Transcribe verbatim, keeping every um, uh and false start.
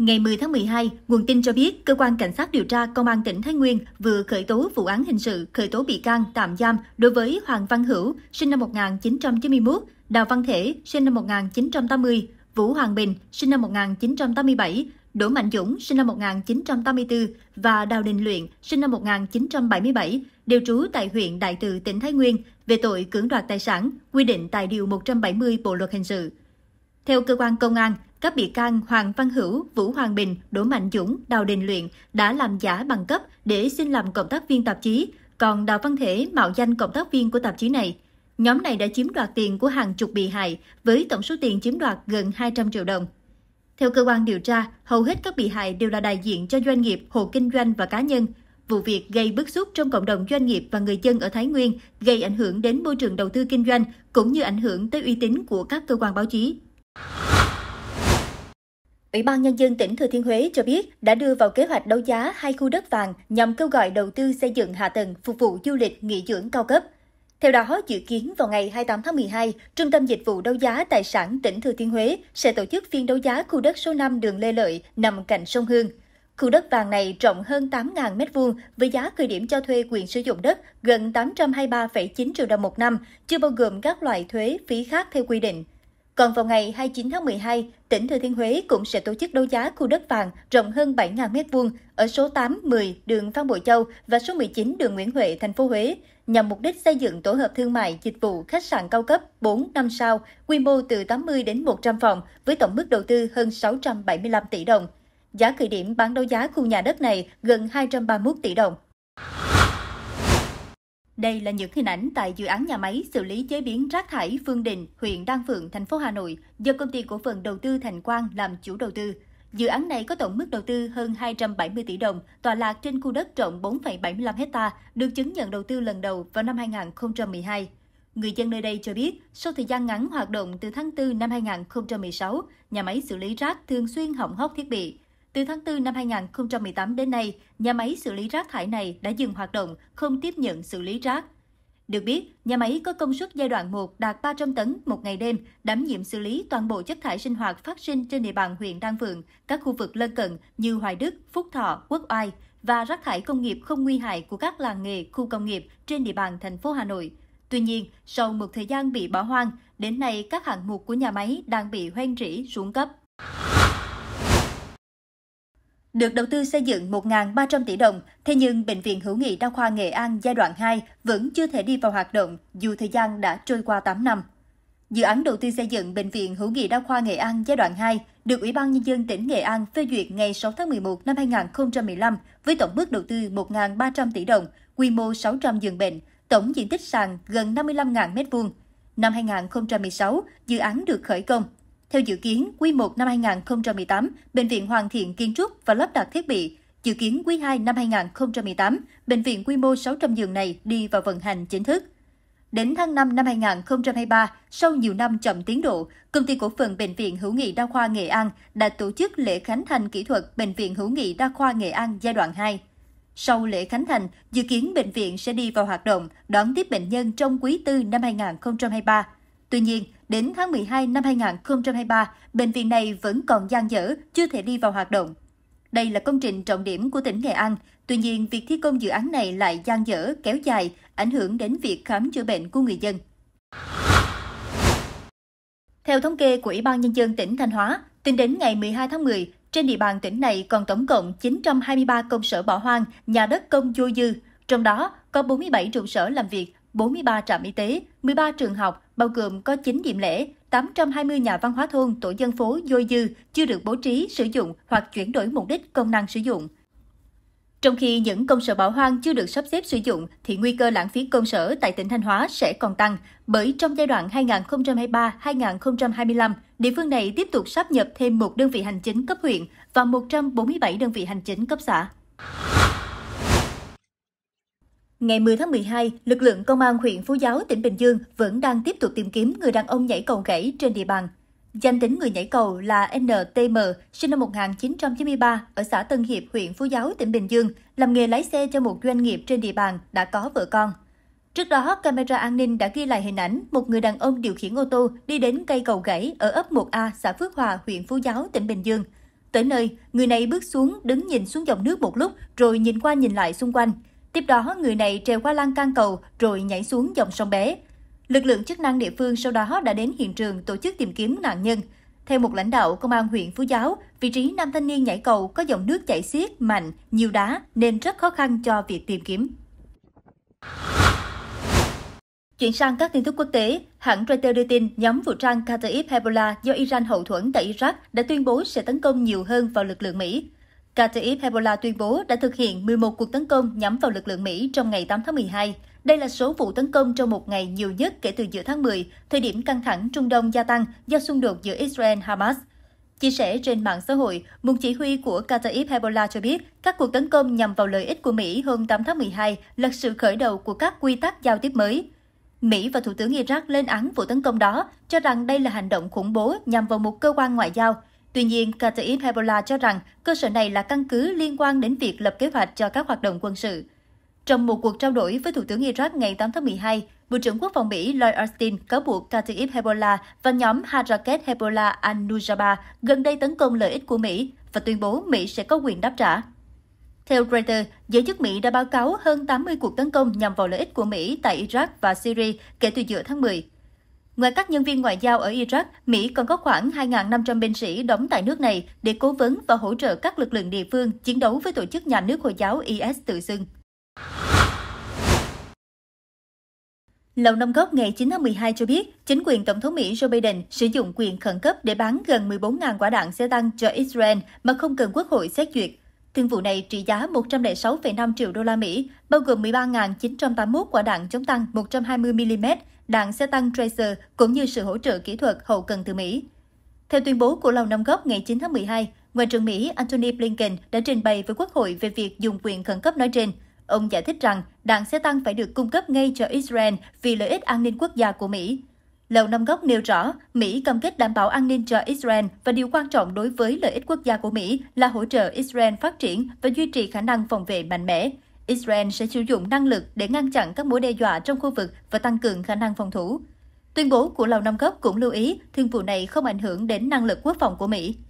Ngày mười tháng mười hai, nguồn tin cho biết, Cơ quan Cảnh sát điều tra Công an tỉnh Thái Nguyên vừa khởi tố vụ án hình sự, khởi tố bị can, tạm giam đối với Hoàng Văn Hữu, sinh năm một nghìn chín trăm chín mươi mốt, Đào Văn Thể, sinh năm một nghìn chín trăm tám mươi, Vũ Hoàng Bình, sinh năm một nghìn chín trăm tám mươi bảy, Đỗ Mạnh Dũng, sinh năm một nghìn chín trăm tám mươi tư và Đào Đình Luyện, sinh năm một nghìn chín trăm bảy mươi bảy, đều trú tại huyện Đại Từ, tỉnh Thái Nguyên, về tội cưỡng đoạt tài sản, quy định tại Điều một trăm bảy mươi Bộ Luật Hình sự. Theo Cơ quan Công an, các bị can Hoàng Văn Hữu, Vũ Hoàng Bình, Đỗ Mạnh Dũng, Đào Đình Luyện đã làm giả bằng cấp để xin làm cộng tác viên tạp chí, còn Đào Văn Thể mạo danh cộng tác viên của tạp chí này. Nhóm này đã chiếm đoạt tiền của hàng chục bị hại, với tổng số tiền chiếm đoạt gần hai trăm triệu đồng. Theo cơ quan điều tra, hầu hết các bị hại đều là đại diện cho doanh nghiệp, hộ kinh doanh và cá nhân. Vụ việc gây bức xúc trong cộng đồng doanh nghiệp và người dân ở Thái Nguyên, gây ảnh hưởng đến môi trường đầu tư kinh doanh, cũng như ảnh hưởng tới uy tín của các cơ quan báo chí. Ủy ban Nhân dân tỉnh Thừa Thiên Huế cho biết đã đưa vào kế hoạch đấu giá hai khu đất vàng nhằm kêu gọi đầu tư xây dựng hạ tầng phục vụ du lịch nghỉ dưỡng cao cấp. Theo đó, dự kiến vào ngày hai mươi tám tháng mười hai, Trung tâm Dịch vụ Đấu giá Tài sản tỉnh Thừa Thiên Huế sẽ tổ chức phiên đấu giá khu đất số năm đường Lê Lợi nằm cạnh sông Hương. Khu đất vàng này rộng hơn tám nghìn mét vuông với giá khởi điểm cho thuê quyền sử dụng đất gần tám trăm hai mươi ba phẩy chín triệu đồng một năm, chưa bao gồm các loại thuế, phí khác theo quy định. Còn vào ngày hai mươi chín tháng mười hai, tỉnh Thừa Thiên Huế cũng sẽ tổ chức đấu giá khu đất vàng rộng hơn bảy nghìn mét vuông ở số tám, mười đường Phan Bội Châu và số mười chín đường Nguyễn Huệ, thành phố Huế, nhằm mục đích xây dựng tổ hợp thương mại, dịch vụ, khách sạn cao cấp bốn, năm sao, quy mô từ tám mươi đến một trăm phòng với tổng mức đầu tư hơn sáu trăm bảy mươi lăm tỷ đồng. Giá khởi điểm bán đấu giá khu nhà đất này gần hai trăm ba mươi mốt tỷ đồng. Đây là những hình ảnh tại dự án nhà máy xử lý chế biến rác thải Phương Đình, huyện Đan Phượng, thành phố Hà Nội, do công ty cổ phần đầu tư Thành Quang làm chủ đầu tư. Dự án này có tổng mức đầu tư hơn hai trăm bảy mươi tỷ đồng, tọa lạc trên khu đất rộng bốn phẩy bảy mươi lăm héc ta, được chứng nhận đầu tư lần đầu vào năm hai nghìn không trăm mười hai. Người dân nơi đây cho biết, sau thời gian ngắn hoạt động từ tháng tư năm hai nghìn không trăm mười sáu, nhà máy xử lý rác thường xuyên hỏng hóc thiết bị. Từ tháng tư năm hai nghìn không trăm mười tám đến nay, nhà máy xử lý rác thải này đã dừng hoạt động, không tiếp nhận xử lý rác. Được biết, nhà máy có công suất giai đoạn một đạt ba trăm tấn một ngày đêm, đảm nhiệm xử lý toàn bộ chất thải sinh hoạt phát sinh trên địa bàn huyện Đan Phượng, các khu vực lân cận như Hoài Đức, Phúc Thọ, Quốc Oai và rác thải công nghiệp không nguy hại của các làng nghề, khu công nghiệp trên địa bàn thành phố Hà Nội. Tuy nhiên, sau một thời gian bị bỏ hoang, đến nay các hạng mục của nhà máy đang bị hoen rỉ, xuống cấp. Được đầu tư xây dựng một nghìn ba trăm tỷ đồng, thế nhưng Bệnh viện Hữu nghị Đa khoa Nghệ An giai đoạn hai vẫn chưa thể đi vào hoạt động dù thời gian đã trôi qua tám năm. Dự án đầu tư xây dựng Bệnh viện Hữu nghị Đa khoa Nghệ An giai đoạn hai được Ủy ban Nhân dân tỉnh Nghệ An phê duyệt ngày sáu tháng mười một năm hai nghìn không trăm mười lăm với tổng mức đầu tư một nghìn ba trăm tỷ đồng, quy mô sáu trăm giường bệnh, tổng diện tích sàn gần năm mươi lăm nghìn mét vuông. Năm hai nghìn không trăm mười sáu, dự án được khởi công. Theo dự kiến, quý một năm hai nghìn không trăm mười tám, Bệnh viện hoàn thiện kiến trúc và lắp đặt thiết bị. Dự kiến quý hai năm hai nghìn không trăm mười tám, Bệnh viện quy mô sáu trăm giường này đi vào vận hành chính thức. Đến tháng năm năm hai nghìn không trăm hai mươi ba, sau nhiều năm chậm tiến độ, Công ty Cổ phần Bệnh viện Hữu nghị Đa khoa Nghệ An đã tổ chức lễ khánh thành kỹ thuật Bệnh viện Hữu nghị Đa khoa Nghệ An giai đoạn hai. Sau lễ khánh thành, dự kiến bệnh viện sẽ đi vào hoạt động, đón tiếp bệnh nhân trong quý tư năm hai nghìn không trăm hai mươi ba. Tuy nhiên, đến tháng mười hai năm hai nghìn không trăm hai mươi ba, bệnh viện này vẫn còn dang dở, chưa thể đi vào hoạt động. Đây là công trình trọng điểm của tỉnh Nghệ An. Tuy nhiên, việc thi công dự án này lại dang dở, kéo dài, ảnh hưởng đến việc khám chữa bệnh của người dân. Theo thống kê của Ủy ban Nhân dân tỉnh Thanh Hóa, tính đến ngày mười hai tháng mười, trên địa bàn tỉnh này còn tổng cộng chín trăm hai mươi ba công sở bỏ hoang, nhà đất công vô dư. Trong đó, có bốn mươi bảy trụ sở làm việc, bốn mươi ba trạm y tế, mười ba trường học, bao gồm có chín điểm lễ, tám trăm hai mươi nhà văn hóa thôn, tổ dân phố dôi dư, chưa được bố trí, sử dụng hoặc chuyển đổi mục đích công năng sử dụng. Trong khi những công sở bỏ hoang chưa được sắp xếp sử dụng, thì nguy cơ lãng phí công sở tại tỉnh Thanh Hóa sẽ còn tăng, bởi trong giai đoạn hai nghìn không trăm hai mươi ba đến hai nghìn không trăm hai mươi lăm, địa phương này tiếp tục sáp nhập thêm một đơn vị hành chính cấp huyện và một trăm bốn mươi bảy đơn vị hành chính cấp xã. Ngày mười tháng mười hai, lực lượng công an huyện Phú Giáo, tỉnh Bình Dương vẫn đang tiếp tục tìm kiếm người đàn ông nhảy cầu gãy trên địa bàn. Danh tính người nhảy cầu là en tê em, sinh năm một nghìn chín trăm chín mươi ba, ở xã Tân Hiệp, huyện Phú Giáo, tỉnh Bình Dương, làm nghề lái xe cho một doanh nghiệp trên địa bàn, đã có vợ con. Trước đó, camera an ninh đã ghi lại hình ảnh một người đàn ông điều khiển ô tô đi đến cây cầu gãy ở ấp một A, xã Phước Hòa, huyện Phú Giáo, tỉnh Bình Dương. Tới nơi, người này bước xuống, đứng nhìn xuống dòng nước một lúc rồi nhìn qua nhìn lại xung quanh. Tiếp đó, người này trèo qua lan can cầu rồi nhảy xuống dòng sông bé. Lực lượng chức năng địa phương sau đó đã đến hiện trường tổ chức tìm kiếm nạn nhân. Theo một lãnh đạo công an huyện Phú Giáo, vị trí nam thanh niên nhảy cầu có dòng nước chảy xiết, mạnh, nhiều đá nên rất khó khăn cho việc tìm kiếm. Chuyển sang các tin tức quốc tế, hãng Reuters đưa tin nhóm vũ trang Kataib Hezbollah do Iran hậu thuẫn tại Iraq đã tuyên bố sẽ tấn công nhiều hơn vào lực lượng Mỹ. Kataib Hezbollah tuyên bố đã thực hiện mười một cuộc tấn công nhắm vào lực lượng Mỹ trong ngày tám tháng mười hai. Đây là số vụ tấn công trong một ngày nhiều nhất kể từ giữa tháng mười, thời điểm căng thẳng Trung Đông gia tăng do xung đột giữa Israel-Hamas. Chia sẻ trên mạng xã hội, một chỉ huy của Kataib Hezbollah cho biết các cuộc tấn công nhằm vào lợi ích của Mỹ hôm tám tháng mười hai là sự khởi đầu của các quy tắc giao tiếp mới. Mỹ và Thủ tướng Iraq lên án vụ tấn công đó, cho rằng đây là hành động khủng bố nhằm vào một cơ quan ngoại giao. Tuy nhiên, Kataib Hezbollah cho rằng cơ sở này là căn cứ liên quan đến việc lập kế hoạch cho các hoạt động quân sự. Trong một cuộc trao đổi với Thủ tướng Iraq ngày tám tháng mười hai, Bộ trưởng Quốc phòng Mỹ Lloyd Austin cáo buộc Kataib Hezbollah và nhóm Hadraket Hezbollah al-Nujaba gần đây tấn công lợi ích của Mỹ và tuyên bố Mỹ sẽ có quyền đáp trả. Theo Reuters, giới chức Mỹ đã báo cáo hơn tám mươi cuộc tấn công nhằm vào lợi ích của Mỹ tại Iraq và Syria kể từ giữa tháng mười. Ngoài các nhân viên ngoại giao ở Iraq, Mỹ còn có khoảng hai nghìn năm trăm binh sĩ đóng tại nước này để cố vấn và hỗ trợ các lực lượng địa phương chiến đấu với tổ chức nhà nước Hồi giáo i ét tự xưng. Lầu Năm Góc ngày chín tháng mười hai cho biết, chính quyền Tổng thống Mỹ Joe Biden sử dụng quyền khẩn cấp để bán gần mười bốn nghìn quả đạn xe tăng cho Israel mà không cần Quốc hội xét duyệt. Thương vụ này trị giá một trăm lẻ sáu phẩy năm triệu đô la Mỹ, bao gồm mười ba nghìn chín trăm tám mươi mốt quả đạn chống tăng một trăm hai mươi mi li mét, đạn xe tăng Tracer cũng như sự hỗ trợ kỹ thuật hậu cần từ Mỹ. Theo tuyên bố của Lầu Năm Góc ngày chín tháng mười hai, Ngoại trưởng Mỹ Antony Blinken đã trình bày với Quốc hội về việc dùng quyền khẩn cấp nói trên. Ông giải thích rằng đạn xe tăng phải được cung cấp ngay cho Israel vì lợi ích an ninh quốc gia của Mỹ. Lầu Năm Góc nêu rõ, Mỹ cam kết đảm bảo an ninh cho Israel và điều quan trọng đối với lợi ích quốc gia của Mỹ là hỗ trợ Israel phát triển và duy trì khả năng phòng vệ mạnh mẽ. Israel sẽ sử dụng năng lực để ngăn chặn các mối đe dọa trong khu vực và tăng cường khả năng phòng thủ. Tuyên bố của Lầu Năm Góc cũng lưu ý, thương vụ này không ảnh hưởng đến năng lực quốc phòng của Mỹ.